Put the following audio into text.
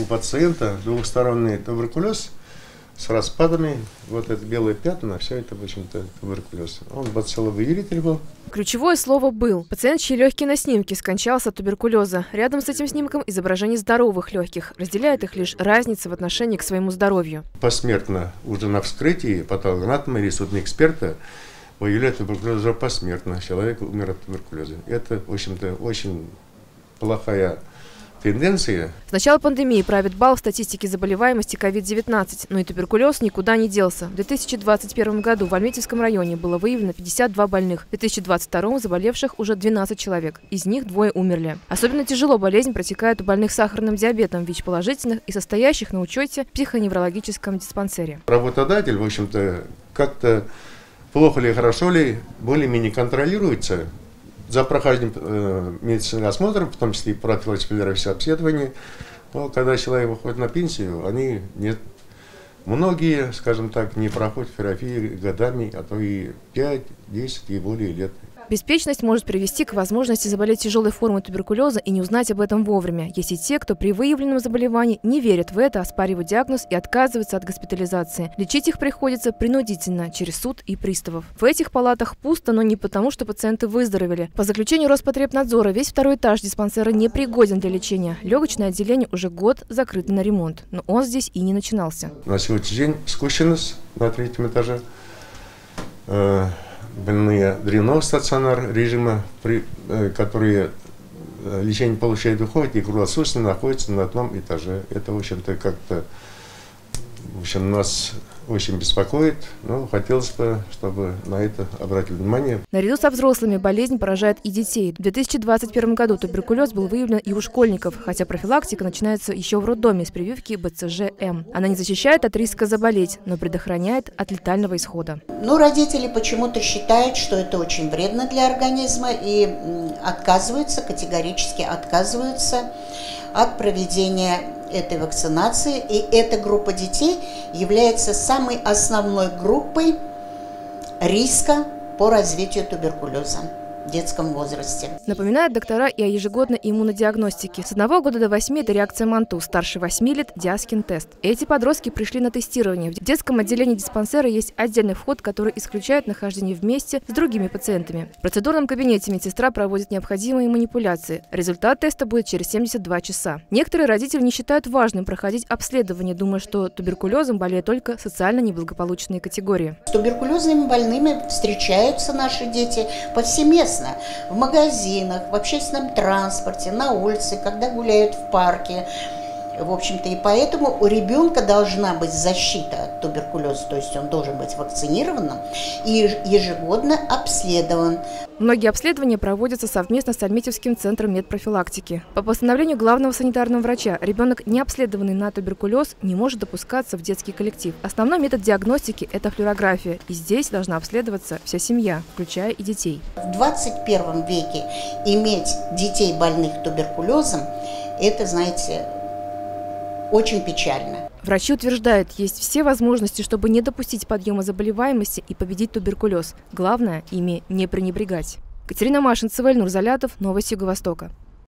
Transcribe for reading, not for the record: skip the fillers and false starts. у пациента двухсторонний туберкулез с распадами. Вот это белые пятна, все это, в общем-то, туберкулез. Он бацилловый иритель был. Ключевое слово «был». Пациент, чьи легкие на снимке, скончался от туберкулеза. Рядом с этим снимком изображение здоровых легких. Разделяет их лишь разница в отношении к своему здоровью. Посмертно уже на вскрытии патологоанатома или судмедэксперта выявляют туберкулез уже посмертно. Человек умер от туберкулеза. Это, в общем-то, очень плохая тенденция. С начала пандемии правит бал в статистике заболеваемости COVID-19, но и туберкулез никуда не делся. В 2021 году в Альметьевском районе было выявлено 52 больных, в 2022 заболевших уже 12 человек, из них двое умерли. Особенно тяжело болезнь протекает у больных сахарным диабетом, ВИЧ-положительных и состоящих на учете в психоневрологическом диспансере. Работодатель, в общем-то, как-то плохо ли, хорошо ли, более-менее контролируется. За прохождением медицинского осмотра, в том числе и профилактическое обследование, но когда человек выходит на пенсию, они многие, скажем так, не проходят терапии годами, а то и 5, 10 и более лет. Беспечность может привести к возможности заболеть тяжелой формой туберкулеза и не узнать об этом вовремя. Есть и те, кто при выявленном заболевании не верит в это, оспаривают диагноз и отказываются от госпитализации. Лечить их приходится принудительно, через суд и приставов. В этих палатах пусто, но не потому, что пациенты выздоровели. По заключению Роспотребнадзора, весь второй этаж диспансера непригоден для лечения. Легочное отделение уже год закрыто на ремонт, но он здесь и не начинался. На сегодняшний день скученность на третьем этаже. Больные дреного стационар режима, которые лечение получают, уходят и круглосуточно находятся на одном этаже. Это, в общем-то, как-то, в общем, нас очень беспокоит, но хотелось бы, чтобы на это обратили внимание. Наряду со взрослыми болезнь поражает и детей. В 2021 году туберкулез был выявлен и у школьников, хотя профилактика начинается еще в роддоме с прививки БЦЖМ. Она не защищает от риска заболеть, но предохраняет от летального исхода. Но родители почему-то считают, что это очень вредно для организма и отказываются, категорически отказываются от проведения этой вакцинации, и эта группа детей является самой основной группой риска по развитию туберкулеза в детском возрасте. Напоминают доктора и о ежегодной иммунодиагностике. С 1 года до 8 – это реакция МАНТУ, старше 8 лет – диаскин тест. Эти подростки пришли на тестирование. В детском отделении диспансера есть отдельный вход, который исключает нахождение вместе с другими пациентами. В процедурном кабинете медсестра проводит необходимые манипуляции. Результат теста будет через 72 часа. Некоторые родители не считают важным проходить обследование, думая, что туберкулезом болеют только социально неблагополучные категории. С туберкулезными больными встречаются наши дети повсеместно. В магазинах, в общественном транспорте, на улице, когда гуляют в парке. В общем-то, и поэтому у ребенка должна быть защита от туберкулеза, то есть он должен быть вакцинированным и ежегодно обследован. Многие обследования проводятся совместно с Альметьевским центром медпрофилактики. По постановлению главного санитарного врача, ребенок, не обследованный на туберкулез, не может допускаться в детский коллектив. Основной метод диагностики – это флюорография, и здесь должна обследоваться вся семья, включая и детей. В 21 веке иметь детей, больных туберкулезом, это, знаете, очень печально. Врачи утверждают, есть все возможности, чтобы не допустить подъема заболеваемости и победить туберкулез. Главное, ими не пренебрегать. Катерина Машинцева, Линур Залятов, Новости Юго-Востока.